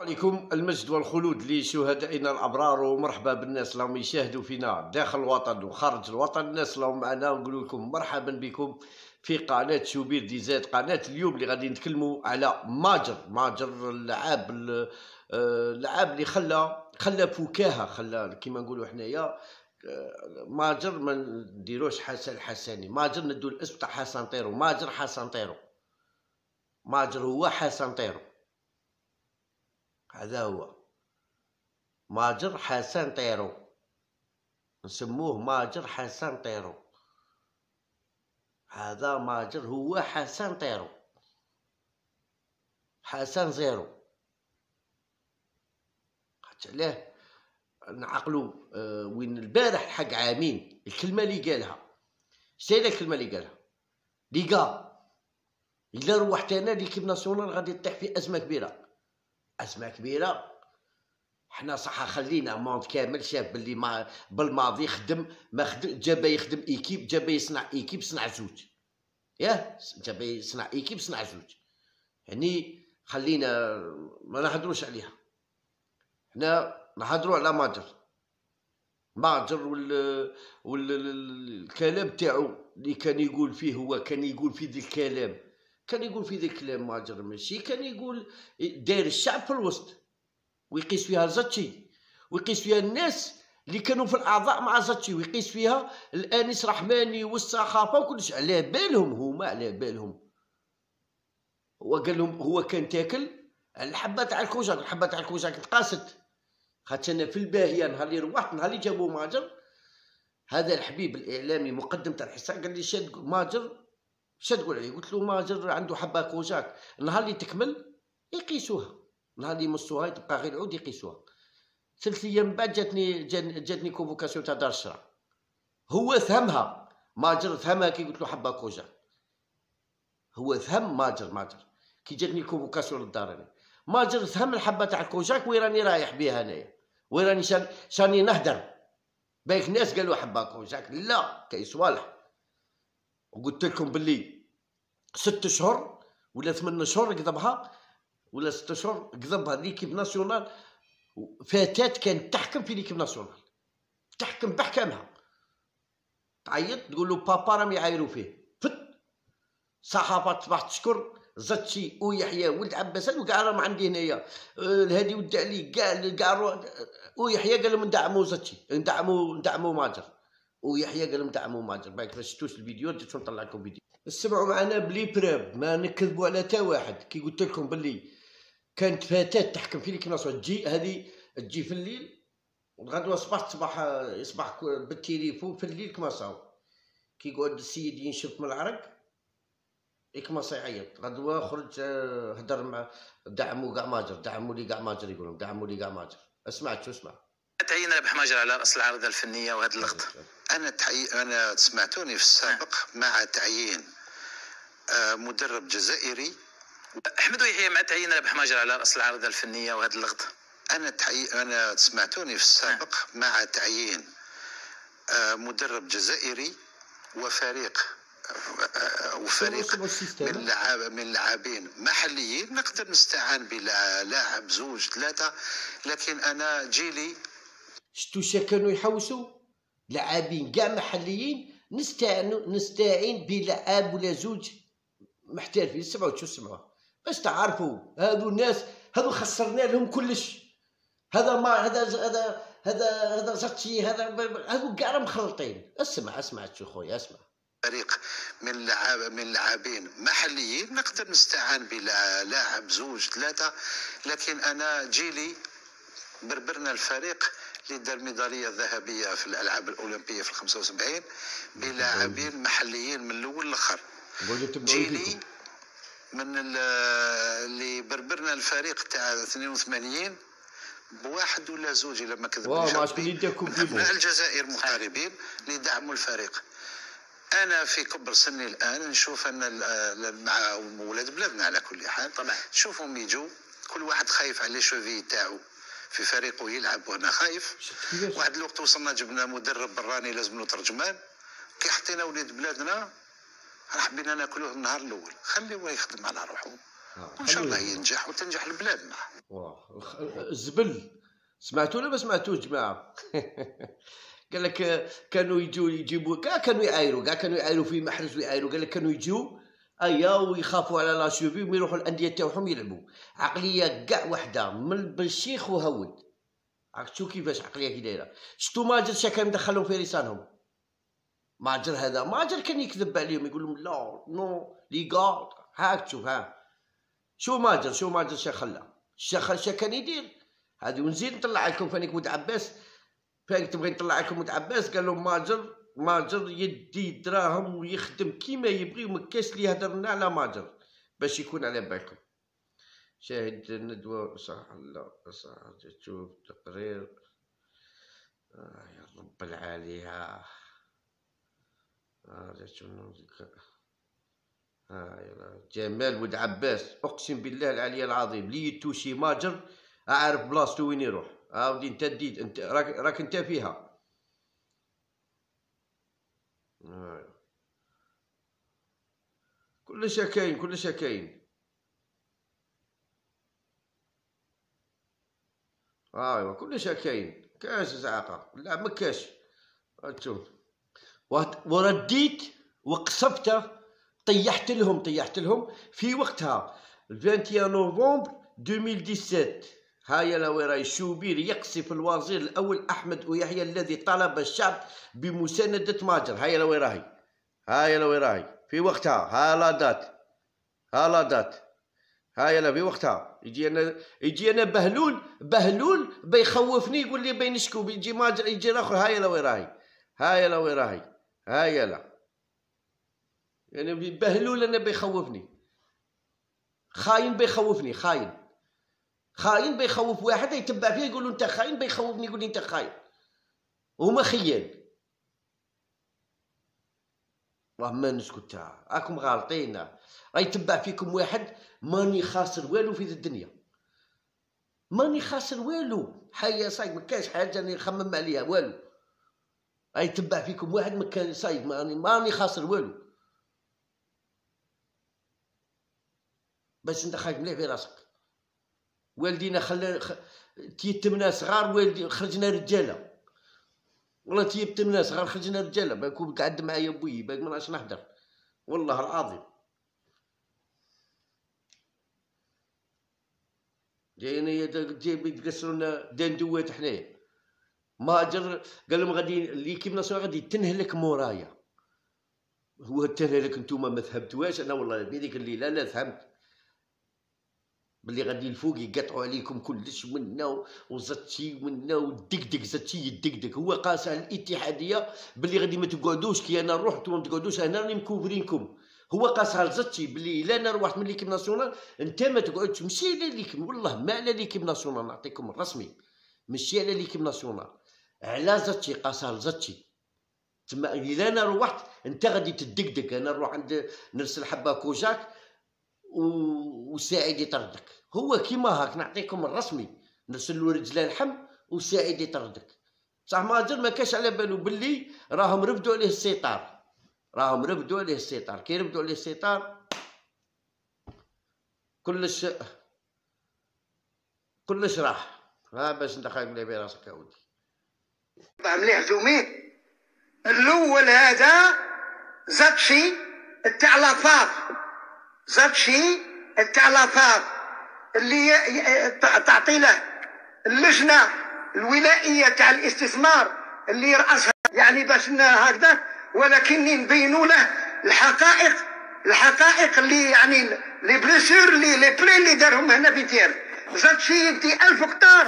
عليكم المجد والخلود لشهدائنا الابرار، ومرحبا بالناس اللي راهم يشاهدوا فينا داخل الوطن وخارج الوطن. الناس اللي راهم معنا نقول لكم مرحبا بكم في قناه شوبير ديزات. قناه اليوم اللي غادي نتكلموا على ماجر اللعاب اللي خلى فكاهه، خلى كيما نقولوا حنايا ماجر ما نديروش حسن الحساني، ماجر ندو الاسم تاع حسن طيرو. ماجر هو حسن طيرو، هذا هو ماجر حسن طيرو، نسموه ماجر حسن طيرو. هذا ماجر هو حسن طيرو، حسن زيرو. قلت عليه نعقلو وين البارح حق عامين الكلمه اللي قالها. شتي الكلمه اللي قالها؟ ليكا الا روحت انا ليكيب ناسيونال غادي تطيح في ازمه كبيره. حنا صح خلينا موند كامل شاف باللي بالماضي خدم ما خدم، جابا يخدم ايكيب، جابا يصنع ايكيب صنع زوج، ياه جابا يصنع ايكيب صنع زوج. يعني خلينا ما نهضروش عليها، حنا نهضروا على ماجر والكلام تاعو اللي كان يقول فيه. هو كان يقول في ذي الكلام ماجر، ماشي كان يقول داير الشعب في الوسط ويقيس فيها زاتشي، ويقيس فيها الناس اللي كانوا في الاعضاء مع زاتشي، ويقيس فيها الانيس رحماني والسخافه وكلش. على بالهم هما، على بالهم هو قال لهم. هو كان تاكل على الحبه تاع الكوجاك، الحبه تاع الكوجاك تقاست. خاطش انا في الباهيه نهار اللي روحت، نهار اللي جابو ماجر هذا الحبيب الاعلامي مقدم تاع الحساء قال لي شاد ماجر، شا تقول عليه؟ قلت له ماجر عنده حبه كوجاك، نهار اللي تكمل يقيسوها، نهار اللي يمصوها تبقى غير عود يقيسوها. 3 ايام من بعد جاتني كونفوكاسيون تاع دار الشرع. هو فهمها ماجر، فهمها كي قلت له حبه كوجاك، هو فهم ماجر كي جاتني كونفوكاسيون للدار انا. ماجر فهم الحبه تاع الكوجاك وين راني رايح بها انايا، وين راني شاني نهدر. بايك الناس قالوا حبه كوجاك، لا كيصوالح. وقلت لكم باللي 6 شهور ولا 8 شهور كذبها، ولا 6 شهور كذبها ليكيب ناسيونال. فتاة كانت تحكم في ليكيب ناسيونال، تحكم بحكامها، تعيط تقول له بابا راهم يعايروا فيه. صحافة تصبح تشكر زاتشي ويحيى ولد عباس، هادو كاع راهم عندي هنايا. الهادي ولد علي كاع ويحيى قال لهم ندعموا زاتشي، ندعموا ماجر. ويحيى قال لهم دعموا ماجر. بايك ما شفتوش الفيديو، جيتو نطلع لكم فيديو. سمعوا معنا بلي براب، ما نكذبوا على تا واحد. كي قلت لكم بلي كانت فتاة تحكم في ليكيب ناسيونال، تجي هذه تجي في الليل وغدوه صباح يصبح بالتليفون في الليل كما صاو. كي يقعد السيد ينشف من العرق كما صا يعيط، غدوه خرج هدر مع دعموا كاع ماجر، دعموا لي كاع ماجر، يقول لهم دعموا لي كاع ماجر. اسمعت شو اسمع تعين ربح ماجر على راس العارضه الفنيه وهذا اللقطه. انا سمعتوني في السابق مع تعيين مدرب جزائري احمد ويحيى، مع تعيين ربح ماجر على راس العارضه الفنيه وهذا اللقطه. انا سمعتوني في السابق مع تعيين مدرب جزائري وفريق من لاعبين محليين. نقدر نستعان بلاعب 2 3، لكن انا جيلي شتو شا كانوا يحوسوا لاعبين كاع محليين، نستعين بلاعب ولا 2 محترفين. سمعوا شو سمعوا باش تعرفوا هادو الناس، هادو خسرنا لهم كلش. هذا ما هذا هذا هذا هذا زاتشي، هادو كاع راهم مخلطين. اسمع شو خويا، اسمع. فريق من لاعبين محليين نقدر نستعان بلاعب 2 3، لكن انا جيلي بربرنا الفريق اللي دار ميداليه ذهبيه في الالعاب الاولمبيه في 75 بلاعبين محليين من الاول للاخر. جيلي من اللي بربرنا الفريق تاع 82 بواحد ولا 2 الا ما كذبنيش، من الجزائر محاربين اللي دعموا الفريق. أنا في كبر سني الآن نشوف أن مع ولاد بلادنا على كل حال طبعا نشوفهم يجوا كل واحد خايف على شوفي تاعو في فريقه يلعب، وأنا خايف. واحد الوقت وصلنا جبنا مدرب براني لازم له ترجمان، كي حطينا ولاد بلادنا راح بينا ناكلوه النهار الأول. خليه هو يخدم على روحه وان شاء الله ينجح وتنجح البلاد معه. الزبل سمعتوا ولا ما سمعتوش جماعه؟ قال لك كانوا يجوا يجيبوا كانوا يعايروا كاع كانوا يعايروا في محرز ويعايروا. قال لك كانوا يجوا ايا ويخافوا على لا شوبي ويروحوا الانديه تاعهم يلعبوا. عقليه كاع وحده من البشيخ وهود. عرفتوا كيفاش عقليه كي دايره؟ شفتوا ماجر شا كان مدخلهم في لسانهم. ماجر هذا ماجر كان يكذب عليهم يقول لهم لا نو لي غارد هاك. تشوف ها شو ماجر شا خلى شا كان يدير هادي. ونزيد نطلع لكم فانيك ود عباس، فانيك تبغي نطلع لكم ود عباس قال لهم ماجر يدي دراهم ويخدم كيما يبغي ومكاش لي يهدرنا على ماجر باش يكون على بالكم. شاهد الندوة صح الله صح تشوف تقرير. يا رب العالي ها جمال ود عباس اقسم بالله العلي العظيم لي توشي ماجر اعرف بلاصتو وين يروح. عاودي انت ديت انت راك انت فيها. كلش كاين. ايوا كلش كاين كاش زعاقه لا مكاش. تشوف ورديت وقصفت طيحت لهم في وقتها 21 نوفمبر 2017. هيا لو راي شوبير يقصف الوزير الاول احمد ويحيى الذي طلب الشعب بمسانده ماجر. هيا لو راي في وقتها هالادات هيا لا في وقتها يجي انا بهلول بيخوفني يقول لي بينشكو بيجي ماجر يجي الاخر. هيا لو راي هيا لا يعني بهلول انا بيخوفني خاين بيخوف واحد يتبع فيه يقول له انت خاين بيخوفني يقول لي انت خاين. هما خيان والله ما نسكت. راكم غالطين راه يتبع فيكم واحد ماني خاسر والو في الدنيا ماني خاسر والو. حيا صايب ما كاينش حاجه راني نخمم عليها والو. راه يتبع فيكم واحد ما كان صايب ماني خاسر والو. باش انت خايف مليح في راسك. والدينا تيتمنا صغار والدي خرجنا رجاله والله تيتمنا صغار خرجنا رجاله. باكون قعد معايا بوي باك ما نعرفش نهدر والله العظيم. جاينا يتقسروا لنا دندوات حنايا. ماجر قال لهم غادي ليكيب ناسيونال غادي تنهلك مورايا. هو تنهلك نتوما ما فهمتوهاش. انا والله بهذيك الليله لا فهمت بلي غادي الفوق يقطعوا عليكم كلش منا وزتشي منا والدكدك زتشي الدكدك. هو قاس على الاتحاديه بلي غادي ما تقعدوش كي انا نروح نتوما ما تقعدوش هنا راني مكوفرينكم. هو قاس على زتشي بلي الا انا روحت من ليكيب ناسيونال انت ما تقعدش. ماشي على ليكيب والله ما على ليكيب ناسيونال نعطيكم الرسمي ماشي على ليكيب ناسيونال على زتشي قاس على زتشي. تما الا انا روحت انت غادي تدكدك. انا نروح عند نرسل حبه كوجاك وساعد يطردك. هو كيما هاك نعطيكم الرسمي نرسلو رجلان الحم وساعد يطردك. بصح ماجر ما كاش على بالو بلي راهم رفدوا عليه السيطار. كي رفدوا عليه السيطار كلش راح. ها باش انت خايف لي براسك يا ودي مليح زومين. الاول هذا زاتشي تاع لافاف زاتشي تاع لافاف اللي تعطي له اللجنه الولائيه تاع الاستثمار اللي راسها يعني باش هكذا. ولكن نبينوا له الحقائق اللي يعني لي بليسير لي بلي اللي دارهم هنا في تير. زاتشي يدي 1000 هكتار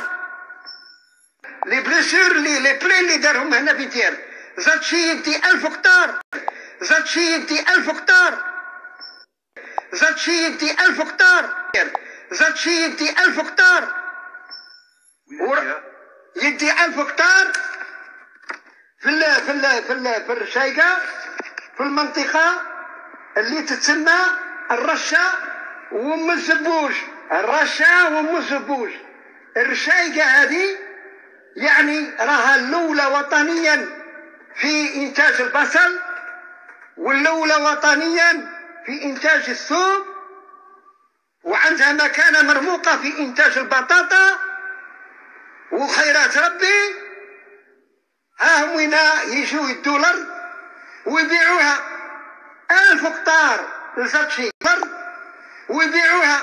لي بليسير لي بلي اللي دارهم هنا في تير. زاتشي يدي 1000 هكتار يدي 1000 هكتار في الرشايقة في المنطقة اللي تتسمى الرشا ومزبوج. الرشايقة هذه يعني راها الأولى وطنيا في إنتاج البصل والأولى وطنيا في إنتاج الثوم وعندها مكانة مرموقة في إنتاج البطاطا وخيرات ربي. ها هم هنا يجيو الدولار ويبيعوها 1000 قطار لساتشي، ويبيعوها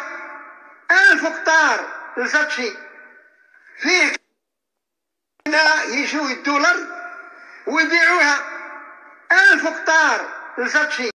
1000 قطار لساتشي. فيه هنا يجيو الدولار ويبيعوها 1000 قطار لساتشي.